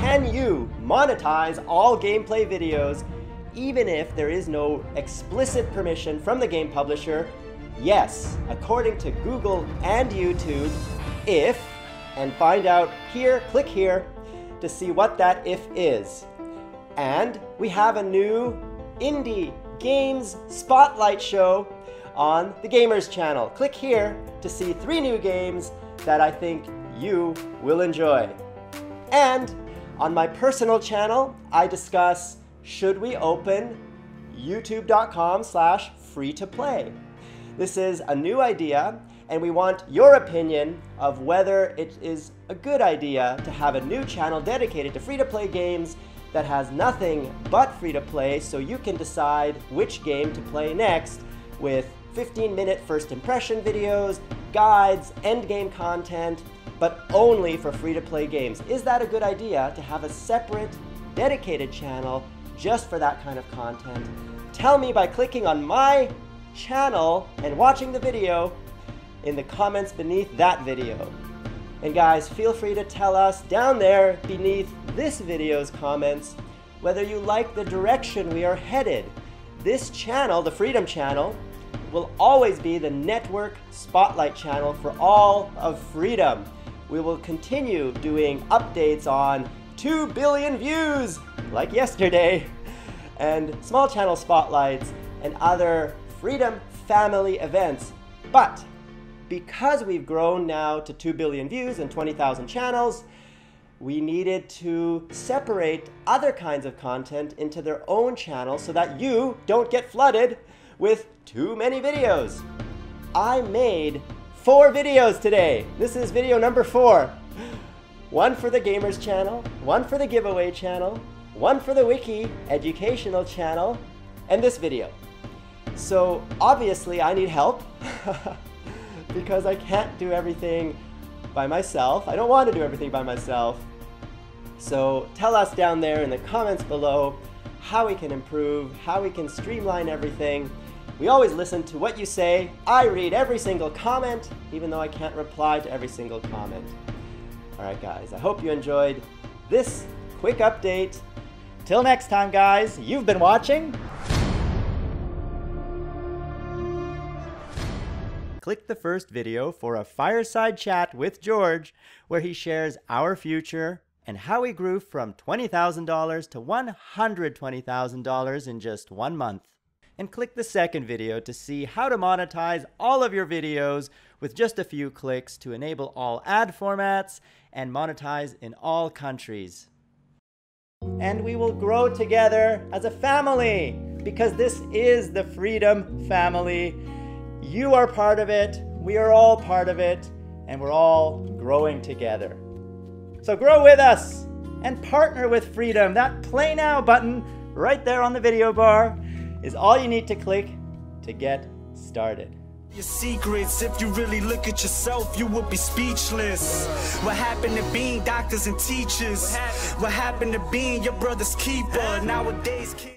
Can you monetize all gameplay videos even if there is no explicit permission from the game publisher? Yes, according to Google and YouTube, if, and find out here, click here to see what that if is. And we have a new indie games spotlight show on the Gamers channel. Click here to see 3 new games that I think you will enjoy. And on my personal channel, I discuss, should we open youtube.com/free-to-play? This is a new idea, and we want your opinion of whether it is a good idea to have a new channel dedicated to free-to-play games that has nothing but free-to-play, so you can decide which game to play next with 15-minute first impression videos, guides, endgame content, but only for free-to-play games. Is that a good idea to have a separate, dedicated channel just for that kind of content? Tell me by clicking on my channel and watching the video in the comments beneath that video. And guys, feel free to tell us down there beneath this video's comments whether you like the direction we are headed. This channel, the Freedom channel, will always be the network spotlight channel for all of Freedom. We will continue doing updates on 2 billion views, like yesterday, and small channel spotlights and other Freedom family events. But because we've grown now to 2 billion views and 20,000 channels, we needed to separate other kinds of content into their own channels so that you don't get flooded with too many videos. I made 4 videos today. This is video number 4. 1 for the Gamers channel, 1 for the giveaway channel, 1 for the Wiki educational channel, and this video. So obviously I need help. Because I can't do everything by myself. I don't want to do everything by myself. So tell us down there in the comments below how we can improve, how we can streamline everything. We always listen to what you say. I read every single comment, even though I can't reply to every single comment. All right, guys, I hope you enjoyed this quick update. Till next time, guys, you've been watching. Click the first video for a fireside chat with George, where he shares our future and how he grew from $20,000 to $120,000 in just 1 month. And click the second video to see how to monetize all of your videos with just a few clicks to enable all ad formats and monetize in all countries. And we will grow together as a family, because this is the Freedom family. You are part of it, we are all part of it, and we're all growing together. So grow with us and partner with Freedom. That Play Now button right there on the video bar is all you need to click to get started. Your secrets, if you really look at yourself, you would be speechless. What happened to being doctors and teachers? What happened to being your brother's keeper? Nowadays, kids